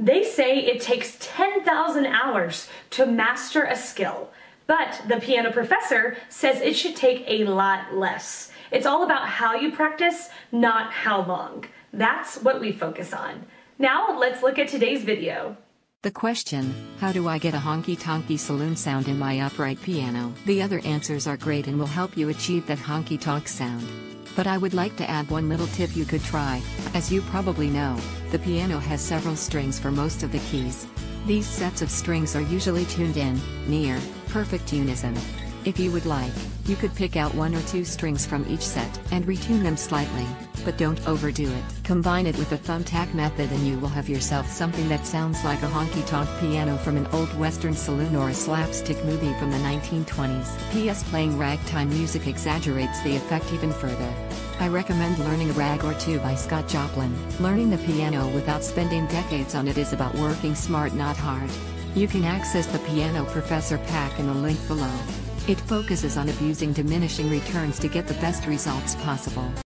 They say it takes 10,000 hours to master a skill, but the piano professor says it should take a lot less. It's all about how you practice, not how long. That's what we focus on. Now let's look at today's video. The question, how do I get a honky-tonky saloon sound in my upright piano? The other answers are great and will help you achieve that honky-tonk sound. But I would like to add one little tip you could try. As you probably know, the piano has several strings for most of the keys. These sets of strings are usually tuned in, near, perfect unison. If you would like, you could pick out one or two strings from each set and retune them slightly, but don't overdo it. Combine it with the thumbtack method and you will have yourself something that sounds like a honky-tonk piano from an old western saloon or a slapstick movie from the 1920s. P.S. Playing ragtime music exaggerates the effect even further. I recommend learning a rag or two by Scott Joplin. Learning the piano without spending decades on it is about working smart, not hard. You can access the Piano Professor Pack in the link below. It focuses on abusing diminishing returns to get the best results possible.